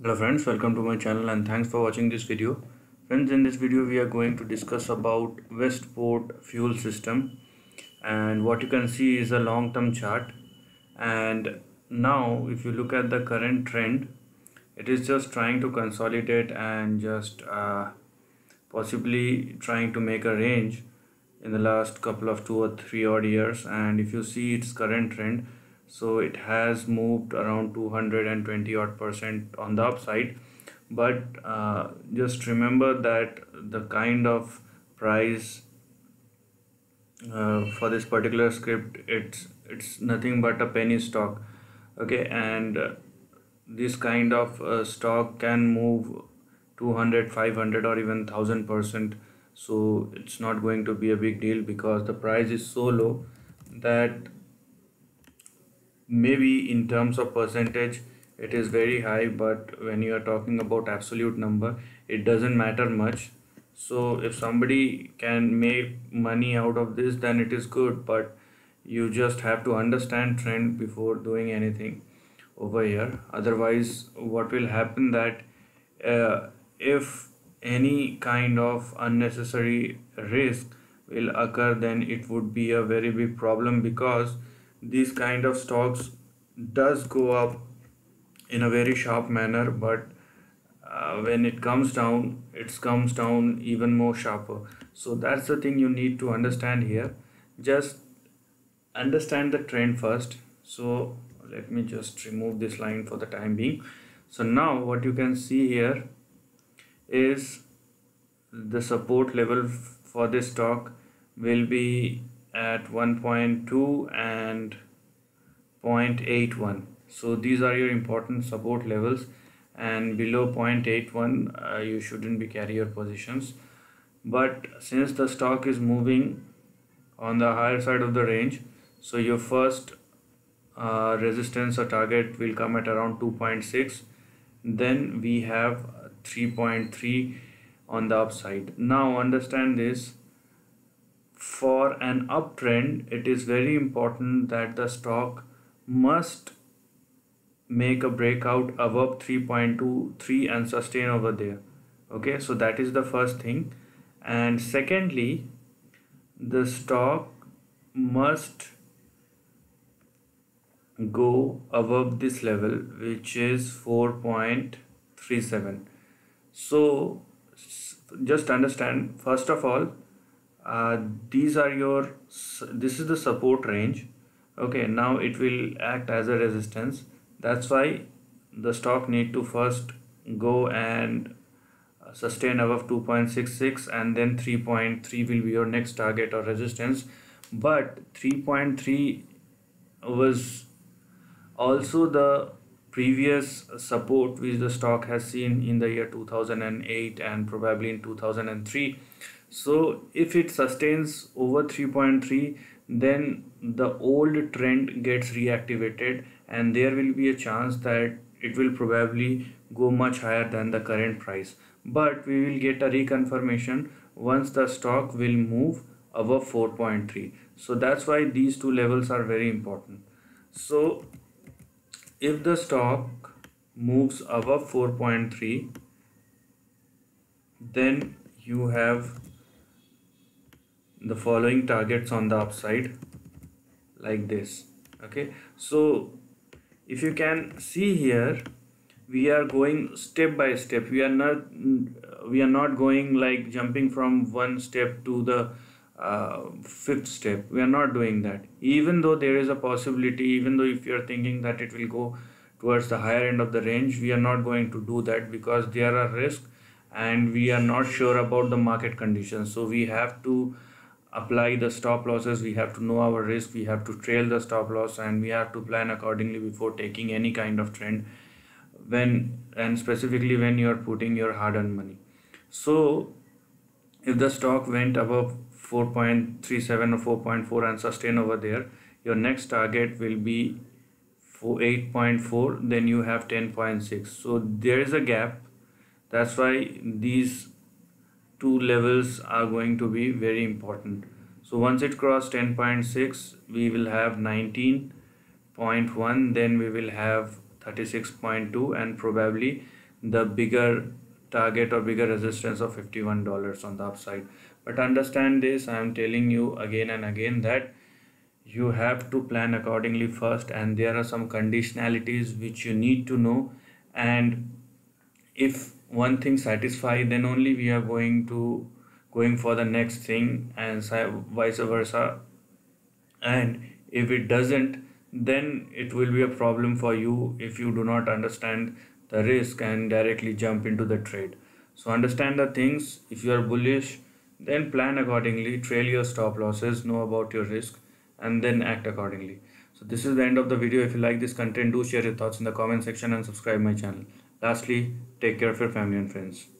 Hello friends, welcome to my channel and thanks for watching this video. Friends, in this video we are going to discuss about Westport fuel system, and what you can see is a long term chart. And now if you look at the current trend, it is just trying to consolidate and just possibly trying to make a range in the last couple of 2 or 3 odd years. And if you see its current trend, so it has moved around 220% odd on the upside, but just remember that the kind of price for this particular script, it's nothing but a penny stock, okay? And this kind of stock can move 200%, 500% or even 1000%, so it's not going to be a big deal because the price is so low that maybe in terms of percentage it is very high, but when you are talking about absolute number it doesn't matter much. So if somebody can make money out of this, then it is good, but you just have to understand trend before doing anything over here. Otherwise what will happen that if any kind of unnecessary risk will occur, then it would be a very big problem, because these kind of stocks does go up in a very sharp manner, but when it comes down, it comes down even more sharper. So that's the thing you need to understand here. Just understand the trend first. So let me just remove this line for the time being. So now what you can see here is the support level for this stock will be at 1.2 and 0.81. so these are your important support levels, and below 0.81 you shouldn't be carrying your positions. But since the stock is moving on the higher side of the range, so your first resistance or target will come at around 2.6, then we have 3.3 on the upside. Now understand this, for an uptrend it is very important that the stock must make a breakout above 3.23 and sustain over there, okay? So that is the first thing. And secondly, the stock must go above this level, which is 4.37. so just understand, first of all, this is the support range, okay? Now it will act as a resistance, that's why the stock need to first go and sustain above 2.66, and then 3.3 will be your next target or resistance. But 3.3 was also the previous support which the stock has seen in the year 2008 and probably in 2003. So if it sustains over 3.3, then the old trend gets reactivated, and there will be a chance that it will probably go much higher than the current price. But we will get a reconfirmation once the stock will move above 4.3. so that's why these two levels are very important. So if the stock moves above 4.3, then you have the following targets on the upside like this, okay? So if you can see here, we are going step by step. We are not going like jumping from one step to the fifth step. We are not doing that, even though there is a possibility, even though if you are thinking that it will go towards the higher end of the range, we are not going to do that because there are risks and we are not sure about the market conditions. So we have to apply the stop losses, we have to know our risk, we have to trail the stop loss, and we have to plan accordingly before taking any kind of trend, and specifically when you are putting your hard-earned money. So if the stock went above 4.37 or 4.4 and sustain over there, your next target will be 8.4, then you have 10.6. so there is a gap, that's why these two levels are going to be very important. So once it crossed 10.6, we will have 19.1, then we will have 36.2, and probably the bigger target or bigger resistance of $51 on the upside. But understand this, I am telling you again and again that you have to plan accordingly first, and there are some conditionalities which you need to know, and if one thing satisfies, then only we are going for the next thing, and vice versa. And if it doesn't, then it will be a problem for you if you do not understand the risk and directly jump into the trade. So understand the things. If you are bullish, then plan accordingly, trail your stop losses, know about your risk, and then act accordingly. So this is the end of the video. If you like this content, do share your thoughts in the comment section and subscribe my channel. Lastly, take care of your family and friends.